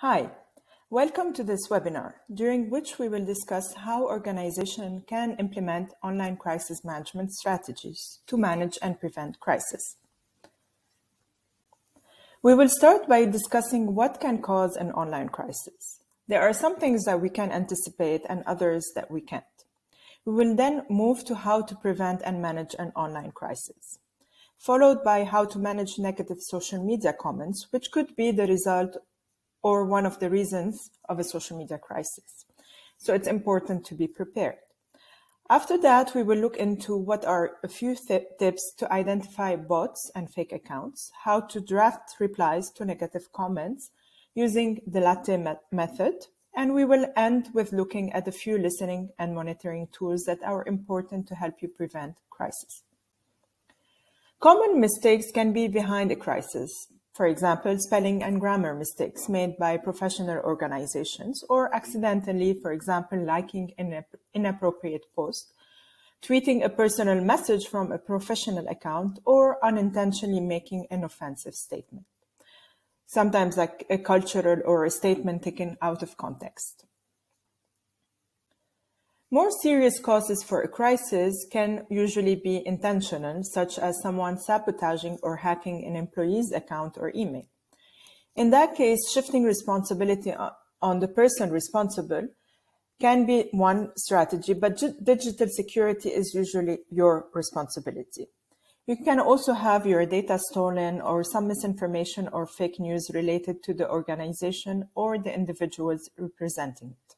Hi, welcome to this webinar, during which we will discuss how organizations can implement online crisis management strategies to manage and prevent crisis. We will start by discussing what can cause an online crisis. There are some things that we can anticipate and others that we can't. We will then move to how to prevent and manage an online crisis, followed by how to manage negative social media comments, which could be the result or one of the reasons of a social media crisis. So it's important to be prepared. After that, we will look into what are a few tips to identify bots and fake accounts, how to draft replies to negative comments using the Latte method, and we will end with looking at a few listening and monitoring tools that are important to help you prevent crisis. Common mistakes can be behind a crisis. For example, spelling and grammar mistakes made by professional organizations, or accidentally, for example, liking an inappropriate post, tweeting a personal message from a professional account, or unintentionally making an offensive statement, sometimes like a cultural or a statement taken out of context. More serious causes for a crisis can usually be intentional, such as someone sabotaging or hacking an employee's account or email. In that case, shifting responsibility on the person responsible can be one strategy, but digital security is usually your responsibility. You can also have your data stolen or some misinformation or fake news related to the organization or the individuals representing it.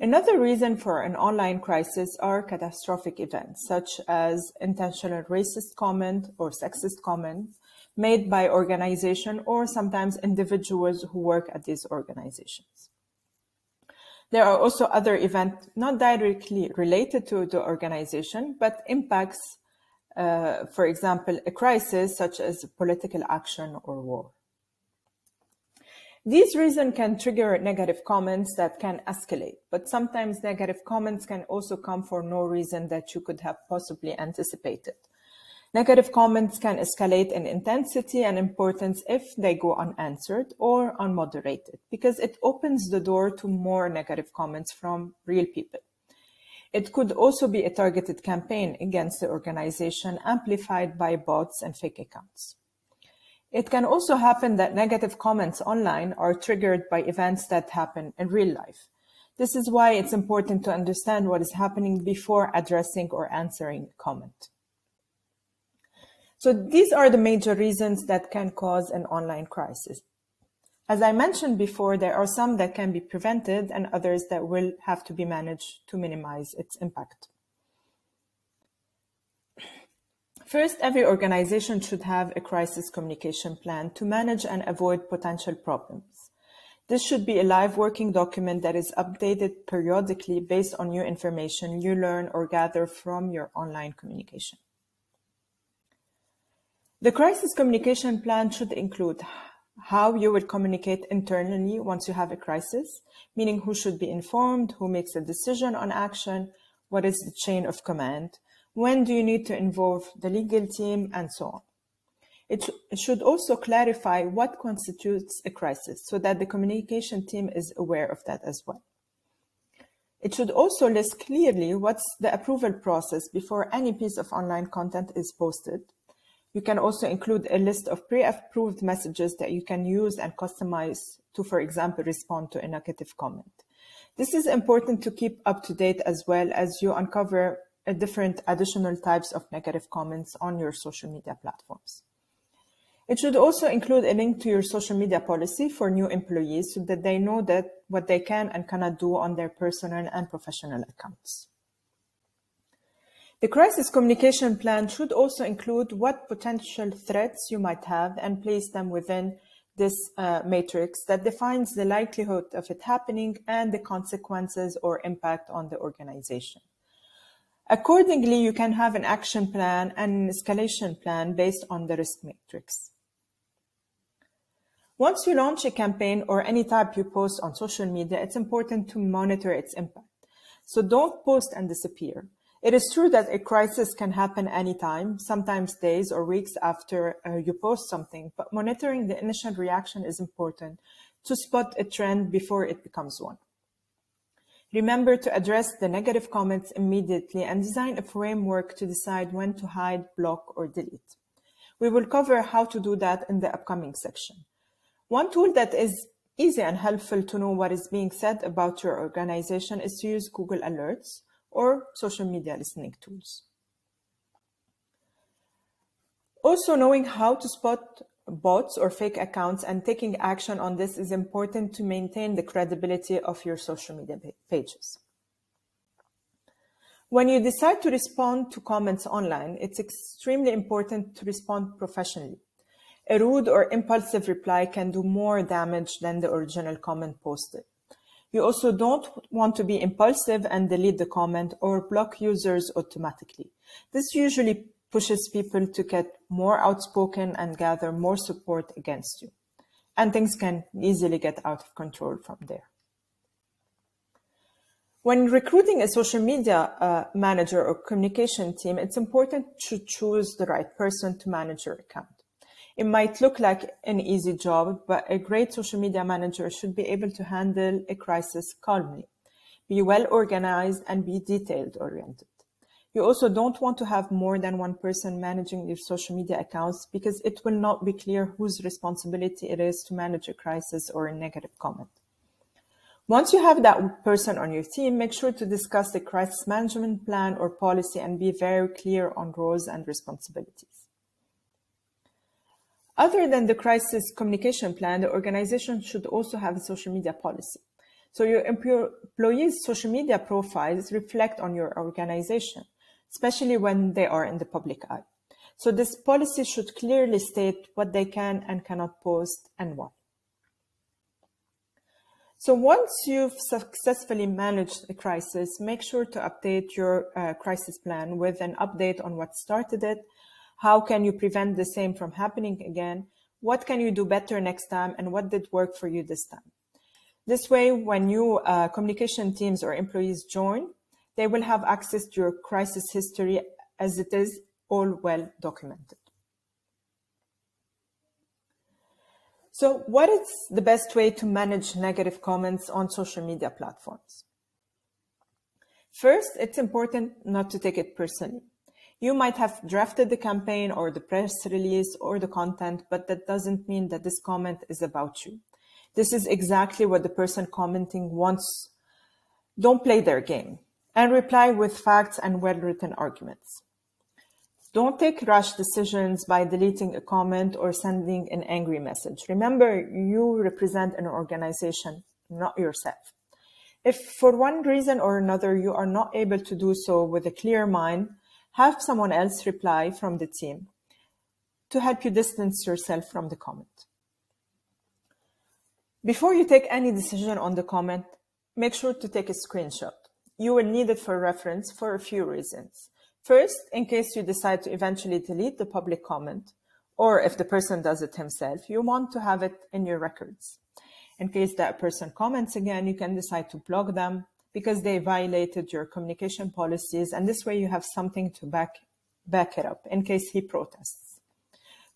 Another reason for an online crisis are catastrophic events, such as intentional racist comment or sexist comments made by organizations or sometimes individuals who work at these organizations. There are also other events not directly related to the organization, but impacts, for example, a crisis such as political action or war. These reasons can trigger negative comments that can escalate, but sometimes negative comments can also come for no reason that you could have possibly anticipated. Negative comments can escalate in intensity and importance if they go unanswered or unmoderated, because it opens the door to more negative comments from real people. It could also be a targeted campaign against the organization amplified by bots and fake accounts. It can also happen that negative comments online are triggered by events that happen in real life. This is why it's important to understand what is happening before addressing or answering a comment. So these are the major reasons that can cause an online crisis. As I mentioned before, there are some that can be prevented and others that will have to be managed to minimize its impact. First, every organization should have a crisis communication plan to manage and avoid potential problems. This should be a live working document that is updated periodically based on new information you learn or gather from your online communication. The crisis communication plan should include how you will communicate internally once you have a crisis, meaning who should be informed, who makes a decision on action, what is the chain of command, when do you need to involve the legal team, and so on. It should also clarify what constitutes a crisis so that the communication team is aware of that as well. It should also list clearly what's the approval process before any piece of online content is posted. You can also include a list of pre-approved messages that you can use and customize to, for example, respond to a negative comment. This is important to keep up to date as well as you uncover different additional types of negative comments on your social media platforms. It should also include a link to your social media policy for new employees so that they know that what they can and cannot do on their personal and professional accounts. The crisis communication plan should also include what potential threats you might have and place them within this matrix that defines the likelihood of it happening and the consequences or impact on the organization. Accordingly, you can have an action plan and an escalation plan based on the risk matrix. Once you launch a campaign or any type you post on social media, it's important to monitor its impact. So don't post and disappear. It is true that a crisis can happen anytime, sometimes days or weeks after you post something, but monitoring the initial reaction is important to spot a trend before it becomes one. Remember to address the negative comments immediately and design a framework to decide when to hide, block, or delete. We will cover how to do that in the upcoming section. One tool that is easy and helpful to know what is being said about your organization is to use Google Alerts or social media listening tools. Also, knowing how to spot bots or fake accounts and taking action on this is important to maintain the credibility of your social media pages. When you decide to respond to comments online, it's extremely important to respond professionally. A rude or impulsive reply can do more damage than the original comment posted. You also don't want to be impulsive and delete the comment or block users automatically. This usually pushes people to get more outspoken and gather more support against you. And things can easily get out of control from there. When recruiting a social media manager or communication team, it's important to choose the right person to manage your account. It might look like an easy job, but a great social media manager should be able to handle a crisis calmly, be well organized, and be detailed oriented. You also don't want to have more than one person managing your social media accounts because it will not be clear whose responsibility it is to manage a crisis or a negative comment. Once you have that person on your team, make sure to discuss the crisis management plan or policy and be very clear on roles and responsibilities. Other than the crisis communication plan, the organization should also have a social media policy. So your employees' social media profiles reflect on your organization, especially when they are in the public eye. So this policy should clearly state what they can and cannot post and why. So once you've successfully managed a crisis, make sure to update your crisis plan with an update on what started it. How can you prevent the same from happening again? What can you do better next time? And what did work for you this time? This way, when new communication teams or employees join, they will have access to your crisis history as it is all well documented. So what is the best way to manage negative comments on social media platforms? First, it's important not to take it personally. You might have drafted the campaign or the press release or the content, but that doesn't mean that this comment is about you. This is exactly what the person commenting wants. Don't play their game and reply with facts and well-written arguments. Don't take rash decisions by deleting a comment or sending an angry message. Remember, you represent an organization, not yourself. If for one reason or another you are not able to do so with a clear mind, have someone else reply from the team to help you distance yourself from the comment. Before you take any decision on the comment, make sure to take a screenshot. You will need it for reference for a few reasons. First, in case you decide to eventually delete the public comment, or if the person does it himself, you want to have it in your records. In case that person comments again, you can decide to block them, because they violated your communication policies, and this way you have something to back it up in case he protests.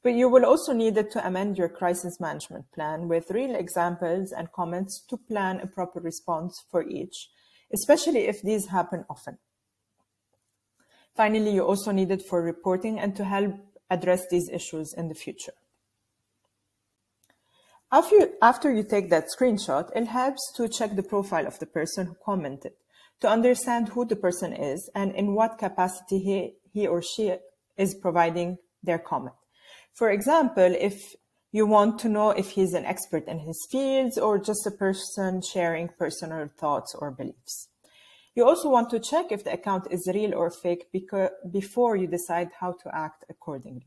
But you will also need it to amend your crisis management plan with real examples and comments to plan a proper response for each, especially if these happen often. Finally, you also need it for reporting and to help address these issues in the future. After you take that screenshot, it helps to check the profile of the person who commented to understand who the person is and in what capacity he or she is providing their comment. For example, if you want to know if he's an expert in his fields or just a person sharing personal thoughts or beliefs. You also want to check if the account is real or fake before you decide how to act accordingly.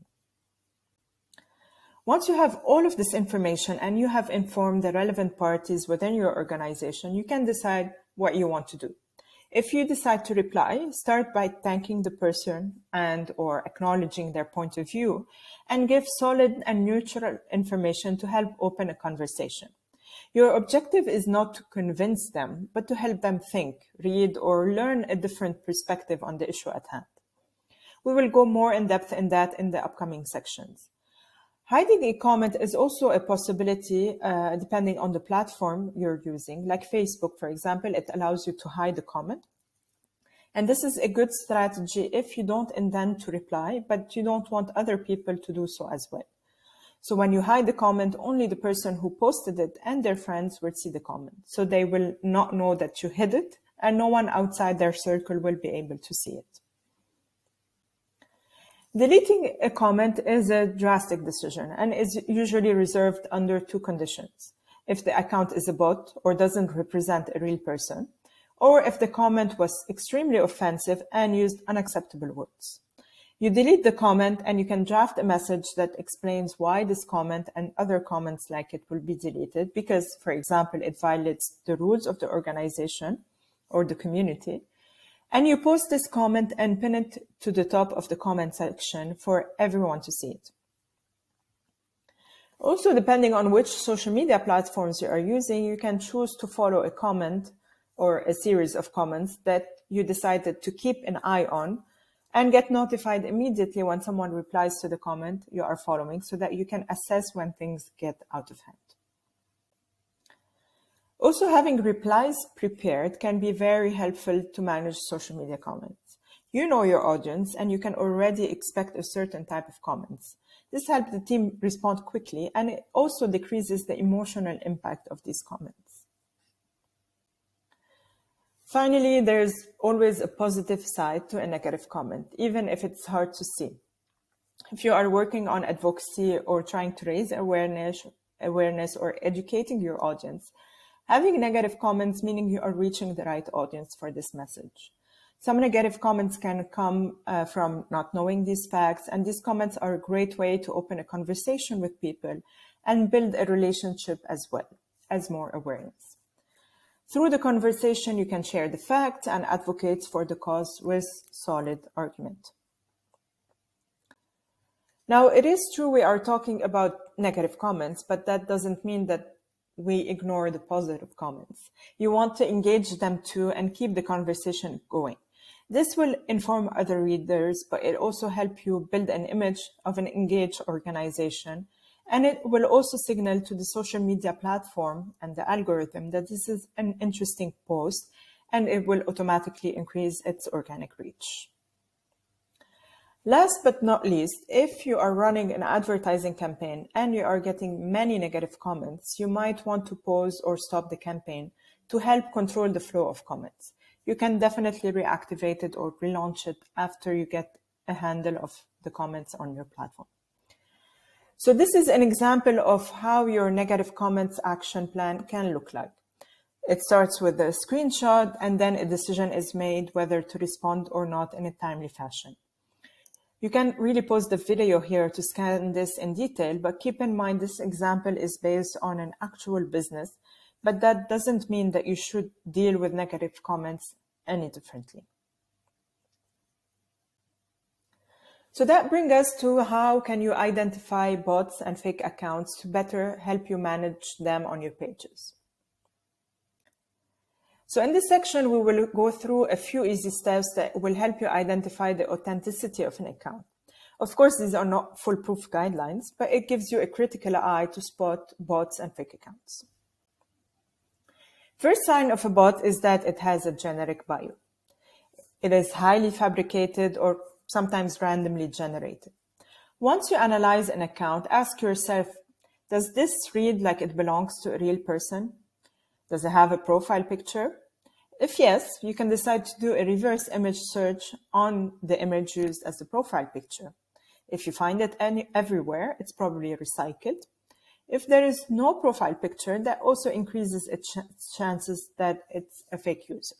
Once you have all of this information and you have informed the relevant parties within your organization, you can decide what you want to do. If you decide to reply, start by thanking the person and/or acknowledging their point of view and give solid and neutral information to help open a conversation. Your objective is not to convince them, but to help them think, read, or learn a different perspective on the issue at hand. We will go more in depth in that in the upcoming sections. Hiding a comment is also a possibility depending on the platform you're using. Like Facebook, for example, it allows you to hide the comment. And this is a good strategy if you don't intend to reply, but you don't want other people to do so as well. So when you hide the comment, only the person who posted it and their friends will see the comment. So they will not know that you hid it, and no one outside their circle will be able to see it. Deleting a comment is a drastic decision and is usually reserved under two conditions. If the account is a bot or doesn't represent a real person, or if the comment was extremely offensive and used unacceptable words. You delete the comment and you can draft a message that explains why this comment and other comments like it will be deleted because, for example, it violates the rules of the organization or the community. And you post this comment and pin it to the top of the comment section for everyone to see it. Also, depending on which social media platforms you are using, you can choose to follow a comment or a series of comments that you decided to keep an eye on and get notified immediately when someone replies to the comment you are following so that you can assess when things get out of hand. Also, having replies prepared can be very helpful to manage social media comments. You know your audience and you can already expect a certain type of comments. This helps the team respond quickly and it also decreases the emotional impact of these comments. Finally, there's always a positive side to a negative comment, even if it's hard to see. If you are working on advocacy or trying to raise awareness or educating your audience, having negative comments meaning you are reaching the right audience for this message. Some negative comments can come from not knowing these facts, and these comments are a great way to open a conversation with people and build a relationship as well as more awareness. Through the conversation, you can share the facts and advocate for the cause with solid argument. Now, it is true we are talking about negative comments, but that doesn't mean that we ignore the positive comments. You want to engage them too and keep the conversation going. This will inform other readers, but it also helps you build an image of an engaged organization. And it will also signal to the social media platform and the algorithm that this is an interesting post, and it will automatically increase its organic reach. Last but not least, if you are running an advertising campaign and you are getting many negative comments, you might want to pause or stop the campaign to help control the flow of comments. You can definitely reactivate it or relaunch it after you get a handle of the comments on your platform. So this is an example of how your negative comments action plan can look like. It starts with a screenshot and then a decision is made whether to respond or not in a timely fashion. You can really pause the video here to scan this in detail, but keep in mind this example is based on an actual business, but that doesn't mean that you should deal with negative comments any differently. So that brings us to how can you identify bots and fake accounts to better help you manage them on your pages. So in this section, we will go through a few easy steps that will help you identify the authenticity of an account. Of course, these are not foolproof guidelines, but it gives you a critical eye to spot bots and fake accounts. First sign of a bot is that it has a generic bio. It is highly fabricated or sometimes randomly generated. Once you analyze an account, ask yourself, does this read like it belongs to a real person? Does it have a profile picture? If yes, you can decide to do a reverse image search on the image used as the profile picture. If you find it everywhere, it's probably recycled. If there is no profile picture, that also increases its chances that it's a fake user.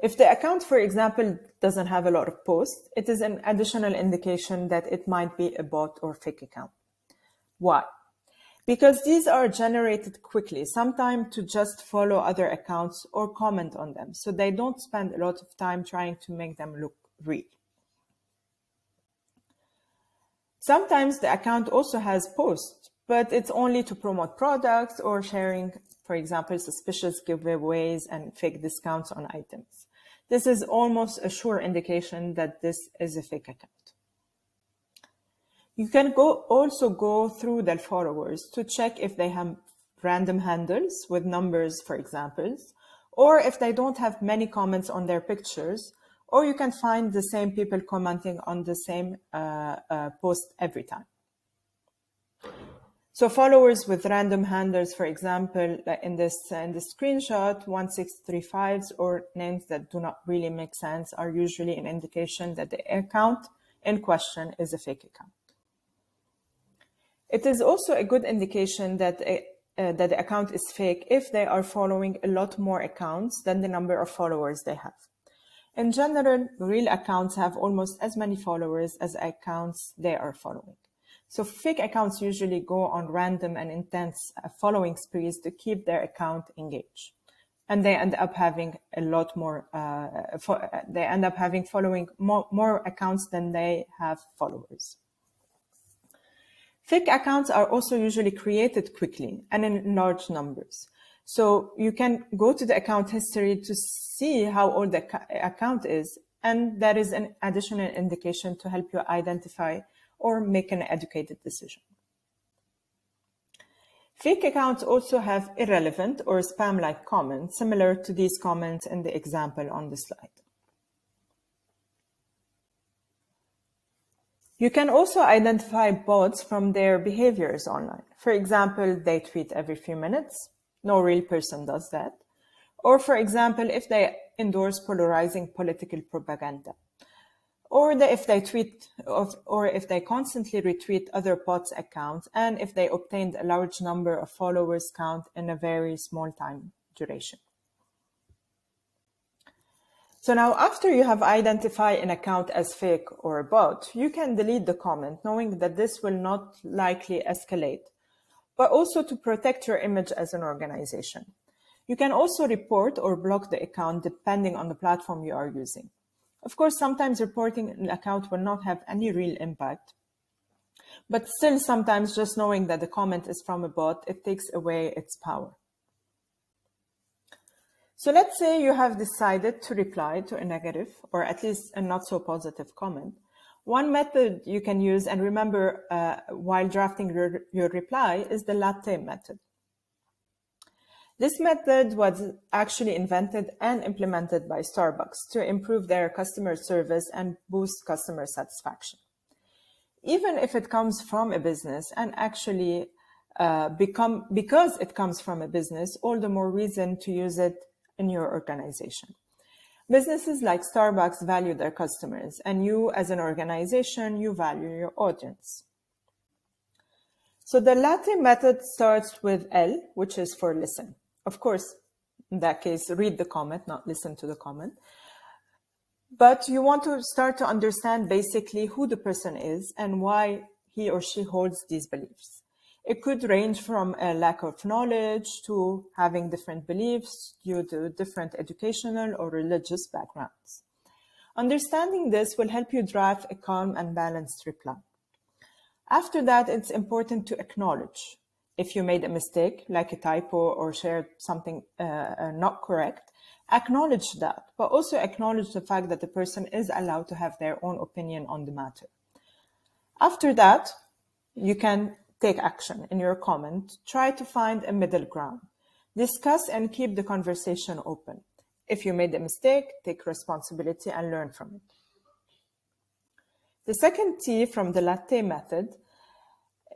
If the account, for example, doesn't have a lot of posts, it is an additional indication that it might be a bot or fake account. Why? Because these are generated quickly, sometimes to just follow other accounts or comment on them, so they don't spend a lot of time trying to make them look real. Sometimes the account also has posts, but it's only to promote products or sharing, for example, suspicious giveaways and fake discounts on items. This is almost a sure indication that this is a fake account. You can also go through their followers to check if they have random handles with numbers, for example, or if they don't have many comments on their pictures, or you can find the same people commenting on the same post every time. So followers with random handles, for example, in this screenshot, 1635s or names that do not really make sense are usually an indication that the account in question is a fake account. It is also a good indication that that the account is fake if they are following a lot more accounts than the number of followers they have. In general, real accounts have almost as many followers as accounts they are following. So fake accounts usually go on random and intense following sprees to keep their account engaged, and they end up having a lot more. They end up having following more accounts than they have followers. Fake accounts are also usually created quickly and in large numbers. So you can go to the account history to see how old the account is, and that is an additional indication to help you identify or make an educated decision. Fake accounts also have irrelevant or spam-like comments, similar to these comments in the example on the slide. You can also identify bots from their behaviors online. For example, they tweet every few minutes. No real person does that. Or for example, if they endorse polarizing political propaganda. Or if they tweet, or if they constantly retweet other bots' accounts, and if they obtained a large number of followers count in a very small time duration. So now, after you have identified an account as fake or a bot, you can delete the comment, knowing that this will not likely escalate, but also to protect your image as an organization. You can also report or block the account depending on the platform you are using. Of course, sometimes reporting an account will not have any real impact, but still sometimes just knowing that the comment is from a bot, it takes away its power. So let's say you have decided to reply to a negative or at least a not so positive comment. One method you can use and remember while drafting your reply is the Latte method. This method was actually invented and implemented by Starbucks to improve their customer service and boost customer satisfaction. Even if it comes from a business and actually because it comes from a business, all the more reason to use it in your organization. Businesses like Starbucks value their customers, and you as an organization, you value your audience. So the Latte method starts with L, which is for listen. Of course, in that case, read the comment, not listen to the comment. But you want to start to understand basically who the person is and why he or she holds these beliefs. It could range from a lack of knowledge to having different beliefs due to different educational or religious backgrounds. Understanding this will help you draft a calm and balanced reply. After that, it's important to acknowledge if you made a mistake, like a typo or shared something not correct. Acknowledge that, but also acknowledge the fact that the person is allowed to have their own opinion on the matter. After that, you can take action in your comment. Try to find a middle ground. Discuss and keep the conversation open. If you made a mistake, take responsibility and learn from it. The second T from the Latte method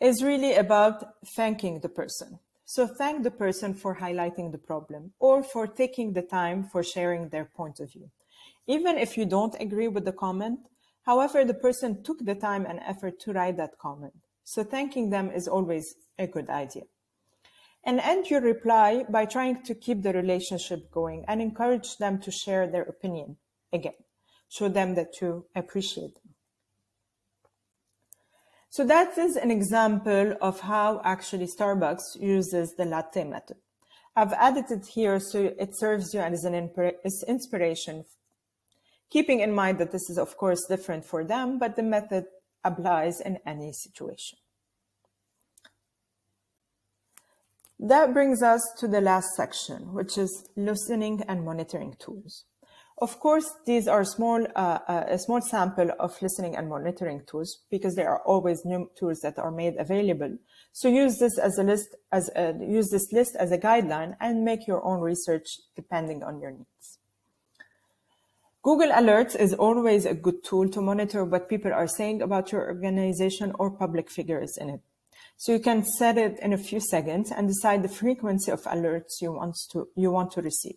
is really about thanking the person. So thank the person for highlighting the problem or for taking the time for sharing their point of view. Even if you don't agree with the comment, however, the person took the time and effort to write that comment. So thanking them is always a good idea. And end your reply by trying to keep the relationship going and encourage them to share their opinion again. Show them that you appreciate them. So that is an example of how actually Starbucks uses the Latte method. I've added it here so it serves you as an inspiration, keeping in mind that this is of course different for them, but the method applies in any situation. That brings us to the last section, which is listening and monitoring tools. Of course, these are a small sample of listening and monitoring tools because there are always new tools that are made available. So use this as a list, as a guideline and make your own research depending on your needs. Google Alerts is always a good tool to monitor what people are saying about your organization or public figures in it. So you can set it in a few seconds and decide the frequency of alerts you want to receive.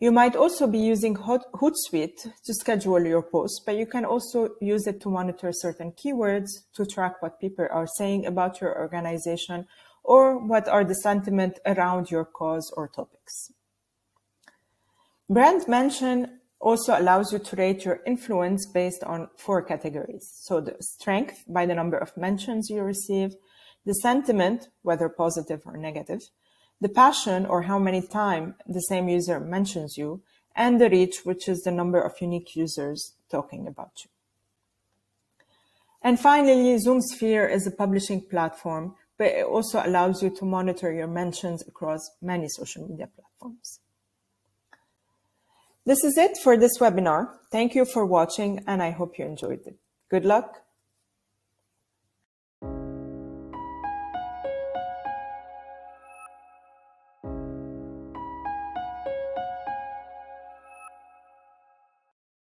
You might also be using Hootsuite to schedule your posts, but you can also use it to monitor certain keywords, to track what people are saying about your organization or what are the sentiment around your cause or topics. Brand mention also allows you to rate your influence based on 4 categories. So the strength by the number of mentions you receive, the sentiment, whether positive or negative, the passion, or how many times the same user mentions you, and the reach, which is the number of unique users talking about you. And finally, ZoomSphere is a publishing platform, but it also allows you to monitor your mentions across many social media platforms. This is it for this webinar. Thank you for watching, and I hope you enjoyed it. Good luck.